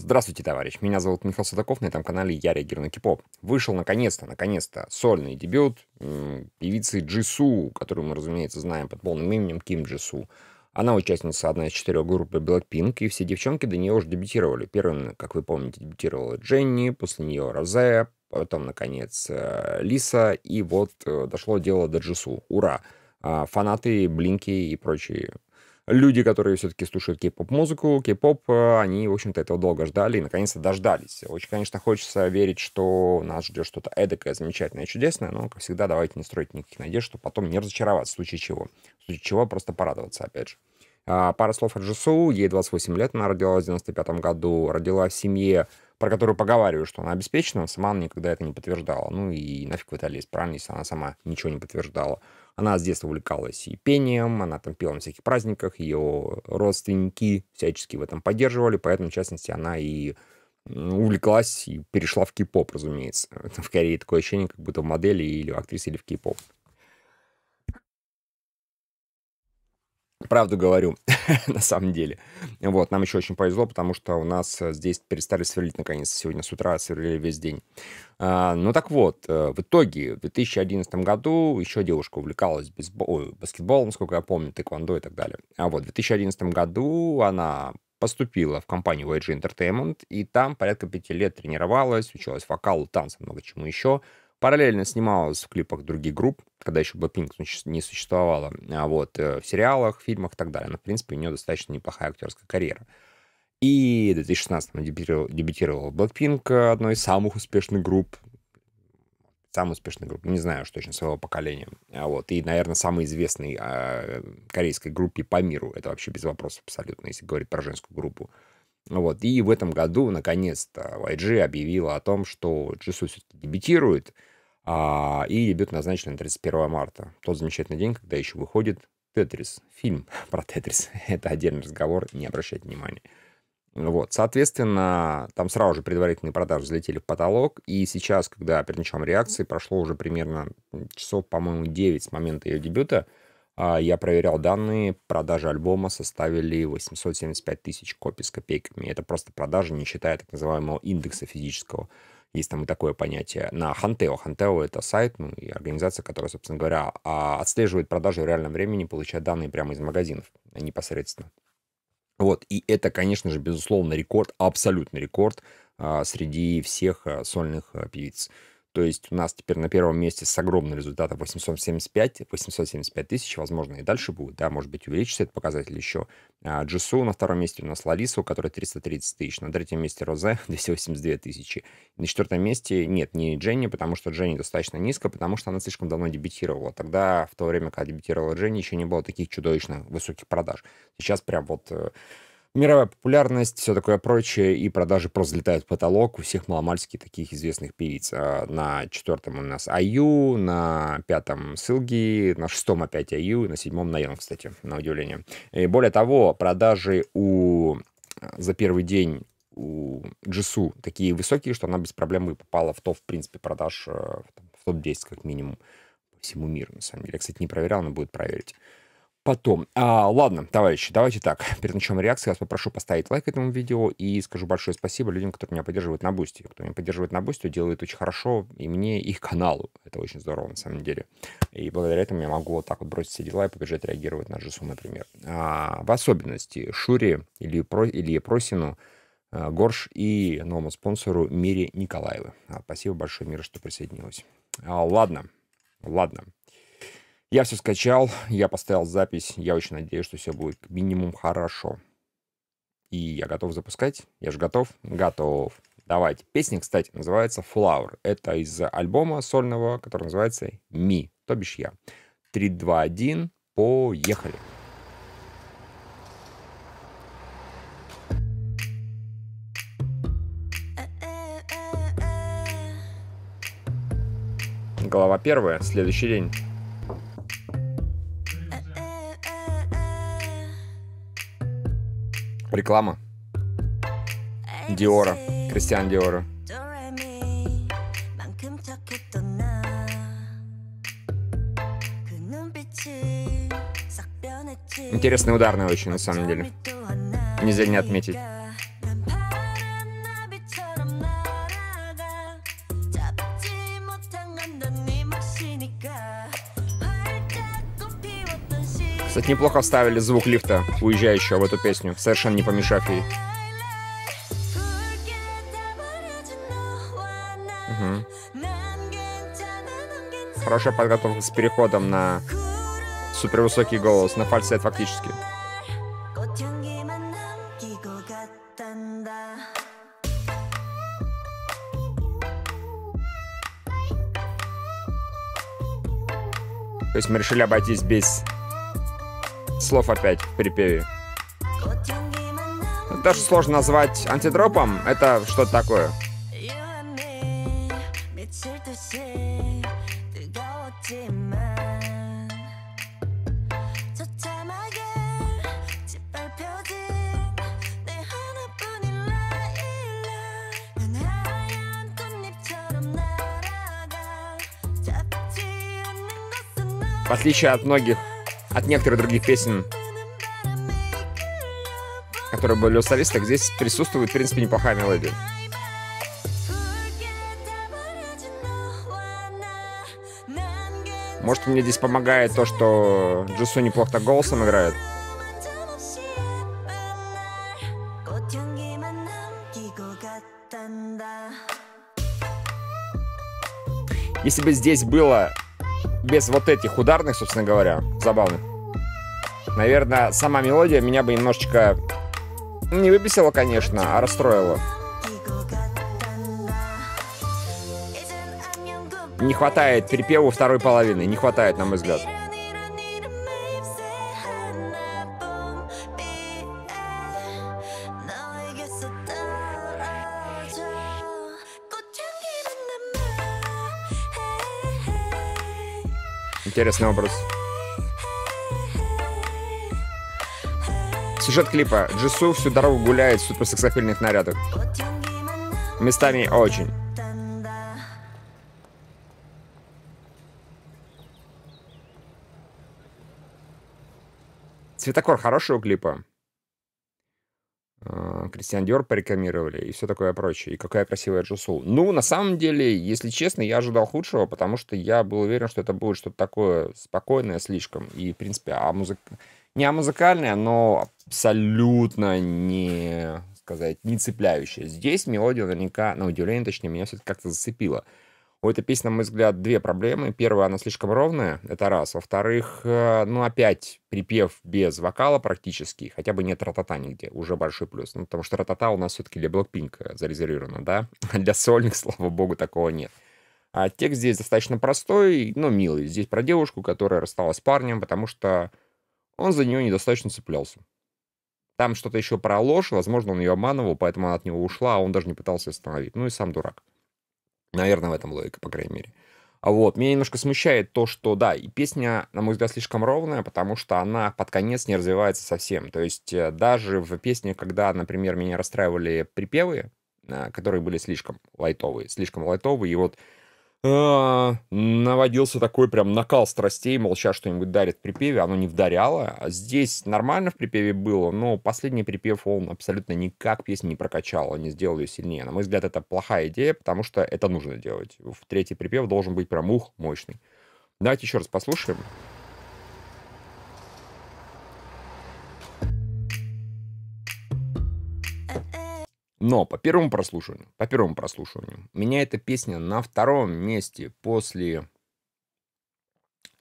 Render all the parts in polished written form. Здравствуйте, товарищ. Меня зовут Михаил Садаков. На этом канале я реагирую на кей-поп. Вышел наконец-то сольный дебют певицы Джису, которую мы, разумеется, знаем под полным именем Ким Джису. Она участница одной из 4 группы Blackpink, и все девчонки до нее уже дебютировали. Первым, как вы помните, дебютировала Дженни, после нее Розе, потом, наконец, Лиса, и вот дошло дело до Джису. Ура! Фанаты, блинки и прочие люди, которые все-таки слушают кей-поп-музыку, они, в общем-то, этого долго ждали и, наконец-то, дождались. Очень, конечно, хочется верить, что нас ждет что-то эдакое, замечательное, чудесное, но, как всегда, давайте не строить никаких надежд, чтобы потом не разочароваться, в случае чего. В случае чего просто порадоваться, опять же. Пара слов о Джису. Ей 28 лет, она родилась в 95-м году, родилась в семье, про которую поговариваю, что она обеспечена, сама она никогда это не подтверждала. Ну и нафиг в это лезть, правильно, если она сама ничего не подтверждала. Она с детства увлекалась и пением, она там пела на всяких праздниках, ее родственники всячески в этом поддерживали, поэтому, в частности, она и увлеклась и перешла в кей-поп, разумеется. Это в Корее такое ощущение, как будто в модели или в актрисе, или в кей-поп. Правду говорю, на самом деле. Вот, нам еще очень повезло, потому что у нас здесь перестали сверлить, наконец, сегодня с утра, сверлили весь день. Ну так вот, в итоге, в 2011 году еще девушка увлекалась баскетболом, насколько я помню, тэквондо и так далее. А вот в 2011 году она поступила в компанию YG Entertainment, и там порядка 5 лет тренировалась, училась вокалу, танцам, много чему еще. Параллельно снималась в клипах других групп, когда еще Blackpink не существовало, а вот в сериалах, фильмах и так далее. Но, в принципе, у нее достаточно неплохая актерская карьера. И в 2016-м дебютировала в Blackpink, одной из самых успешных групп. Не знаю уж точно своего поколения. А вот, и, наверное, самой известной корейской группе по миру. Это вообще без вопросов абсолютно, если говорить про женскую группу. Вот, и в этом году, наконец-то, YG объявила о том, что Джису все-таки дебютирует, и дебют назначен на 31 марта. Тот замечательный день, когда еще выходит Тетрис, фильм про Тетрис. Это отдельный разговор, не обращайте внимания. Вот, соответственно, там сразу же предварительные продажи взлетели в потолок, и сейчас, когда переночем реакции, прошло уже примерно часов, по-моему, 9 с момента ее дебюта. Я проверял данные, продажи альбома составили 875 тысяч копий с копейками. Это просто продажи, не считая так называемого индекса физического. Есть там и такое понятие. На Хантео. Хантео — это сайт, ну, и организация, которая, собственно говоря, отслеживает продажи в реальном времени, получает данные прямо из магазинов непосредственно. Вот, и это, конечно же, безусловно, рекорд, абсолютный рекорд среди всех сольных певиц. То есть у нас теперь на первом месте с огромным результатом 875 тысяч, возможно, и дальше будет, да, может быть, увеличится этот показатель еще. Джису на втором месте у нас Лалису, которая 330 тысяч, на третьем месте Розе 282 тысячи. На четвертом месте, нет, не Дженни, потому что Дженни достаточно низко, потому что она слишком давно дебютировала. Тогда, в то время, когда дебютировала Дженни, еще не было таких чудовищно высоких продаж. Сейчас прям вот... Мировая популярность, все такое прочее, и продажи просто взлетают в потолок у всех маломальски таких известных певиц. На 4-м у нас IU, на 5-м Силги, на 6-м опять IU, на 7-м на Йон, кстати, на удивление. И более того, продажи за первый день у Джису такие высокие, что она без проблем попала в топ, в принципе, продаж, в топ-10 как минимум по всему миру, на самом деле. Я, кстати, не проверял, но будет проверить потом. Ладно, товарищи, давайте так. Перед началом реакции я вас попрошу поставить лайк этому видео и скажу большое спасибо людям, которые меня поддерживают на Бусти. Кто меня поддерживает на Бусти, делает очень хорошо и мне, и их каналу. Это очень здорово, на самом деле. И благодаря этому я могу вот так вот бросить все дела и побежать реагировать на Джису, например. В особенности Шуре, Илье Просину, Горш и новому спонсору Мире Николаевой. Спасибо большое, Мира, что присоединилась. Ладно. Я все скачал, я поставил запись, я очень надеюсь, что все будет как минимум хорошо. И я готов запускать, я же готов? Готов. Давайте. Песня, кстати, называется Flower. Это из альбома сольного, который называется Me, то бишь я. 3, 2, 1, поехали. Глава 1, следующий день. Реклама Диора, Кристиан Диора. Интересный ударный очень, на самом деле. Нельзя не отметить. Кстати, неплохо вставили звук лифта, уезжающего, в эту песню, совершенно не помешав ей. Угу. Хорошая подготовка с переходом на супервысокий голос, на фальцет фактически. То есть мы решили обойтись без слов опять в припеве. Даже сложно назвать антидропом, это что-то такое. В отличие от многих, от некоторых других песен, которые были у солисток, здесь присутствует, в принципе, неплохая мелодия. Может, мне здесь помогает то, что Джису неплохо так голосом играет. Если бы здесь было без вот этих ударных, собственно говоря, забавных, наверное, сама мелодия меня бы немножечко не выбесила, конечно, а расстроила. Не хватает перепеву второй половины, не хватает, на мой взгляд. Интересный образ. Сюжет клипа. Джису всю дорогу гуляет в суперсексапильных нарядах. Местами очень. Цветокор хорошего клипа. Кристиан Диор порекламировали и все такое прочее. И какая красивая Джису. Ну, на самом деле, если честно, я ожидал худшего, потому что я был уверен, что это будет что-то такое спокойное слишком. И, в принципе, не музыкальное, но абсолютно не, сказать, не цепляющее. Здесь мелодия наверняка, на удивление, точнее, меня все-таки как-то зацепила. У этой песни, на мой взгляд, две проблемы. Первая, она слишком ровная, это раз. Во-вторых, ну, опять припев без вокала практически, хотя бы нет ратата нигде, уже большой плюс. Ну, потому что ратата у нас все-таки для Blackpink зарезервирована, да? Для сольных, слава богу, такого нет. А текст здесь достаточно простой, но милый. Здесь про девушку, которая рассталась с парнем, потому что он за нее недостаточно цеплялся. Там что-то еще про ложь, возможно, он ее обманывал, поэтому она от него ушла, а он даже не пытался остановить. Ну и сам дурак. Наверное, в этом логика, по крайней мере. Вот. Меня немножко смущает то, что, да, и песня, на мой взгляд, слишком ровная, потому что она под конец не развивается совсем. То есть даже в песне, когда, например, меня расстраивали припевы, которые были слишком лайтовые, и вот наводился такой прям накал страстей, мол, сейчас что-нибудь дарит в припеве, оно не вдаряло. Здесь нормально в припеве было, но последний припев он абсолютно никак песню не прокачал, он не сделал ее сильнее. На мой взгляд, это плохая идея, потому что это нужно делать. В третий припев должен быть прям мощный. Давайте еще раз послушаем. Но по первому прослушиванию, меня эта песня на втором месте после,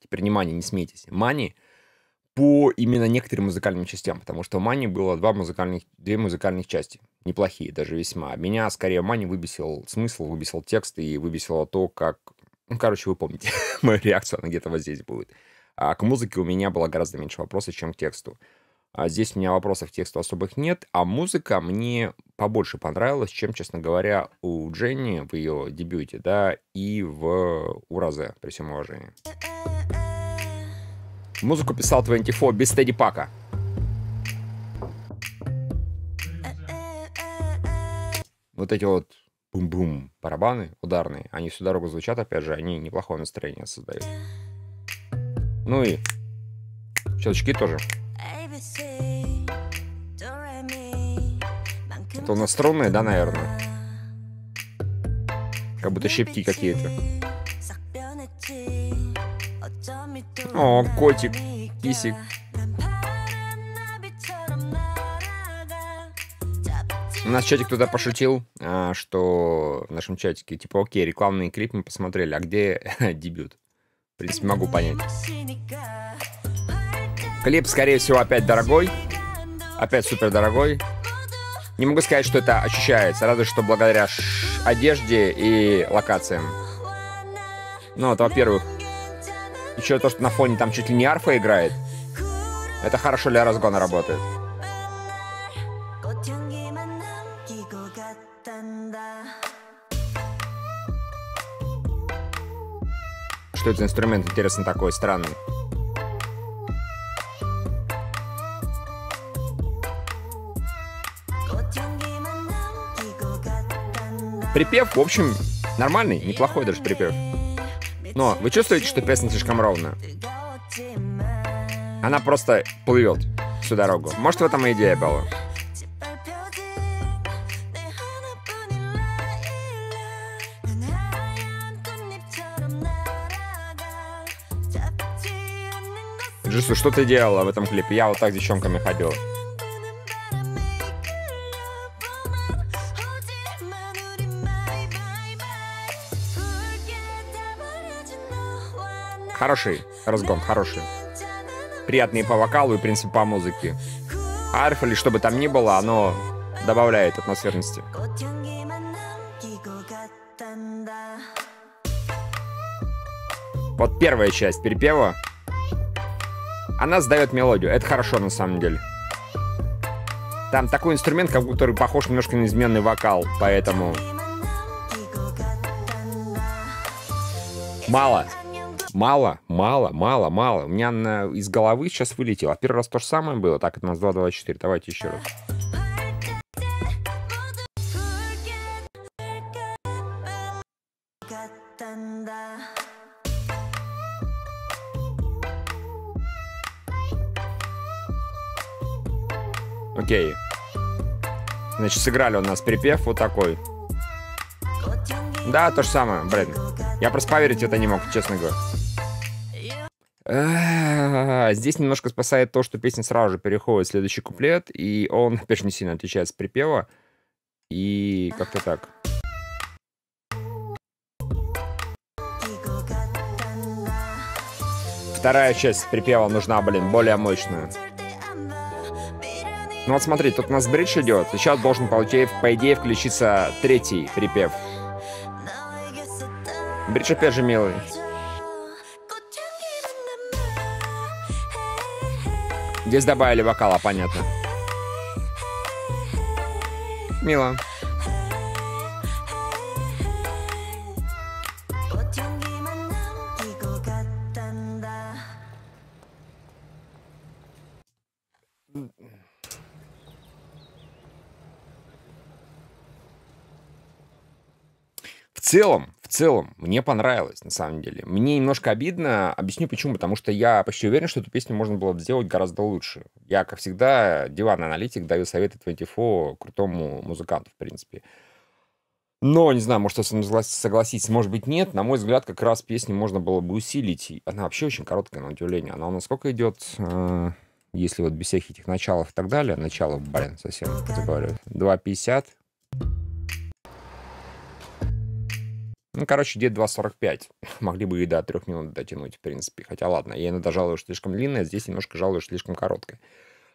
теперь внимание, не смейтесь, Мани, по именно некоторым музыкальным частям, потому что в Мани было две музыкальных части, неплохие даже весьма. Меня скорее Мани выбесил смысл, выбесил текст и выбесило то, как... Ну, короче, вы помните мою реакцию, она где-то вот здесь будет. А к музыке у меня было гораздо меньше вопросов, чем к тексту. А здесь у меня вопросов к тексту особых нет, а музыка мне побольше понравилась, чем, честно говоря, у Дженни в ее дебюте, да, и у Розе, при всем уважении. Музыку писал 24 без стедипака. Вот эти вот бум-бум барабаны ударные, они всю дорогу звучат, опять же, они неплохое настроение создают. Ну и щелчки тоже. Это у нас струнные, да, наверное? Как будто щипки какие-то. О, котик, кисик. У нас в чате кто-то пошутил, что в нашем чатике, типа, окей, рекламный клип мы посмотрели, а где дебют? В принципе, могу понять. Клип, скорее всего, опять дорогой. Опять супер дорогой. Не могу сказать, что это ощущается, разве что благодаря одежде и локациям. Ну, вот, во-первых, еще то, что на фоне там чуть ли не арфа играет, это хорошо для разгона работает. Что это за инструмент, интересно, такой странный? Припев, в общем, нормальный, неплохой даже припев. Но вы чувствуете, что песня слишком ровная? Она просто плывет всю дорогу. Может, в этом и идея была. Джису, что ты делала в этом клипе? Я вот так с девчонками ходила. Хороший разгон, хороший. Приятный по вокалу и, в принципе, по музыке. Арф или что бы там ни было, оно добавляет атмосферности. Вот первая часть перепева. Она сдает мелодию. Это хорошо, на самом деле. Там такой инструмент, который похож немножко на изменный вокал, поэтому... Мало. Мало. У меня из головы сейчас вылетело. Первый раз то же самое было. Так, это у нас 2-2-4. Давайте еще раз. Окей. Значит, сыграли у нас припев вот такой. Да, то же самое, блин. Я просто поверить это не мог, честно говоря. Здесь немножко спасает то, что песня сразу же переходит в следующий куплет, и он, опять же, не сильно отличается от припева. И как-то так. Вторая часть припева нужна, блин, более мощная. Ну вот смотри, тут у нас бридж идет. Сейчас должен, по идее, включиться третий припев. Бридж опять же милый. Здесь добавили вокала, понятно. Мило. В целом, мне понравилось, на самом деле. Мне немножко обидно, объясню почему, потому что я почти уверен, что эту песню можно было бы сделать гораздо лучше. Я, как всегда, диванный аналитик, даю советы 24 крутому музыканту, в принципе. Но, не знаю, может, согласитесь, может быть, нет. На мой взгляд, как раз песню можно было бы усилить. Она вообще очень короткая, на удивление. Она у нас сколько идет, если вот без всяких этих началов и так далее. Начало, блин, совсем забавляю. 2.50. Ну, короче, где-то 2.45. Могли бы и до 3 минут дотянуть, в принципе. Хотя, ладно, я иногда жалую, что слишком длинная, здесь немножко жалую, что слишком короткая.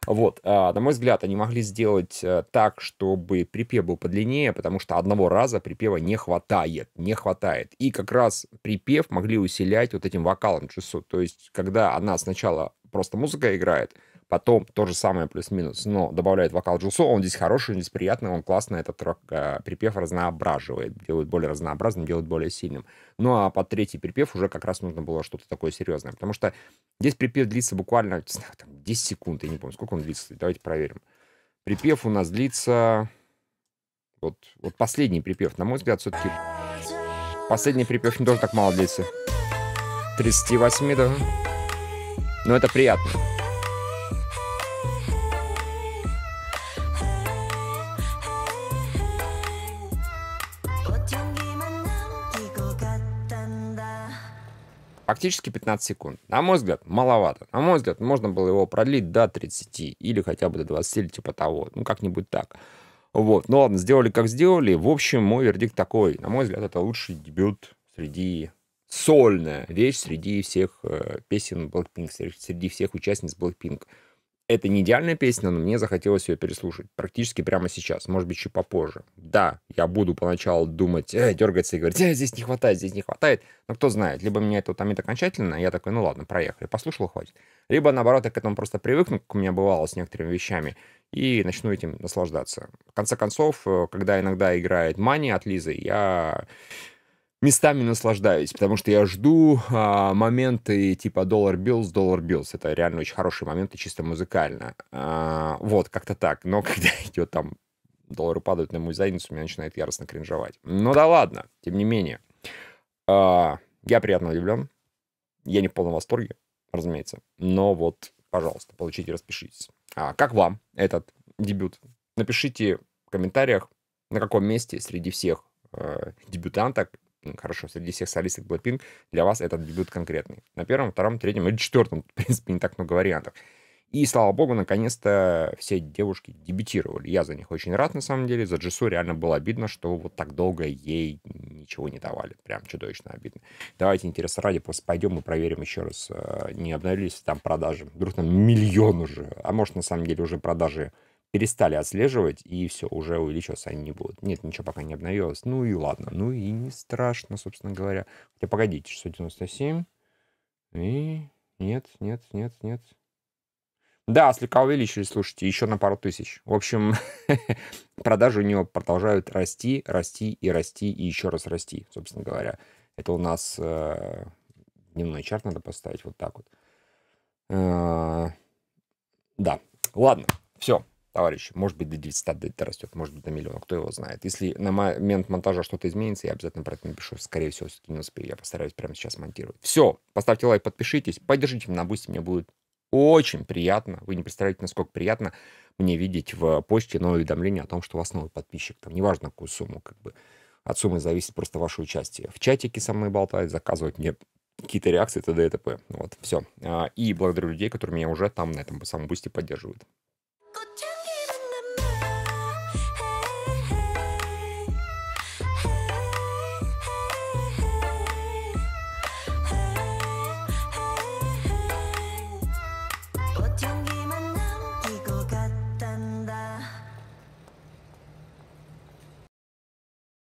Вот, на мой взгляд, они могли сделать так, чтобы припев был подлиннее, потому что одного раза припева не хватает. И как раз припев могли усилять вот этим вокалом Джису. То есть, когда она сначала просто музыка играет, потом то же самое плюс-минус, но добавляет вокал Джису, он здесь хороший, он здесь приятный, он классно этот припев разноображивает, делает более разнообразным, делает более сильным. Ну а под третий припев уже как раз нужно было что-то такое серьезное, потому что здесь припев длится буквально, не знаю, там 10 секунд, я не помню, сколько он длится, давайте проверим. Припев у нас длится... Вот последний припев, на мой взгляд, все-таки... Последний припев не тоже так мало длится. 38, да. Но это приятно. Фактически 15 секунд. На мой взгляд, маловато. На мой взгляд, можно было его продлить до 30 или хотя бы до 20 или типа того. Ну, как-нибудь так. Вот. Ну ладно, сделали как сделали. В общем, мой вердикт такой. На мой взгляд, это лучший дебют среди... Сольная вещь среди всех песен Blackpink, среди всех участниц Blackpink. Это не идеальная песня, но мне захотелось ее переслушать практически прямо сейчас, может быть, чуть попозже. Да, я буду поначалу думать, дергаться и говорить, здесь не хватает, но кто знает, либо меня это утомит окончательно, я такой, ну ладно, проехали, послушал, хватит. Либо, наоборот, я к этому просто привыкну, как у меня бывало с некоторыми вещами, и начну этим наслаждаться. В конце концов, когда иногда играет Money от Лизы, я... местами наслаждаюсь, потому что я жду моменты типа доллар-биллс. Это реально очень хорошие моменты, чисто музыкально. Вот, как-то так. Но когда идет там доллары падают на мою задницу, меня начинает яростно кринжевать. Ну да ладно, тем не менее. Я приятно удивлен. Я не в полном восторге, разумеется. Но вот, пожалуйста, получите, распишитесь. Как вам этот дебют? Напишите в комментариях, на каком месте среди всех дебютанток, хорошо, среди всех солисток Blackpink для вас этот дебют конкретный. На первом, втором, третьем или четвертом, в принципе, не так много вариантов. И, слава богу, наконец-то все девушки дебютировали. Я за них очень рад, на самом деле. За Джису реально было обидно, что вот так долго ей ничего не давали. Прям чудовищно обидно. Давайте, интересно ради, просто пойдем и проверим еще раз, не обновились там продажи. Вдруг там миллион уже. А может, на самом деле, уже продажи перестали отслеживать, и все, уже увеличиваться они не будут. Нет, ничего пока не обновилось. Ну и ладно, ну и не страшно, собственно говоря. Хотя погодите, 697. И нет. Да, слегка увеличились, слушайте, еще на пару тысяч. В общем, продажи у него продолжают расти, и еще раз расти, собственно говоря. Это у нас дневной чарт надо поставить вот так вот. Да, ладно, все. Товарищи, может быть, до 900 это растет, может быть, до миллиона, кто его знает. Если на момент монтажа что-то изменится, я обязательно про это напишу. Скорее всего, все-таки не успею, я постараюсь прямо сейчас монтировать. Все, поставьте лайк, подпишитесь, поддержите меня на Бусти, мне будет очень приятно. Вы не представляете, насколько приятно мне видеть в почте новое уведомление о том, что у вас новый подписчик. Там неважно, какую сумму, как бы. От суммы зависит просто ваше участие. В чатике со мной болтают, заказывать мне какие-то реакции, т.д. и т.п. Вот, все. И благодарю людей, которые меня уже там на этом самом Бусти поддерживают.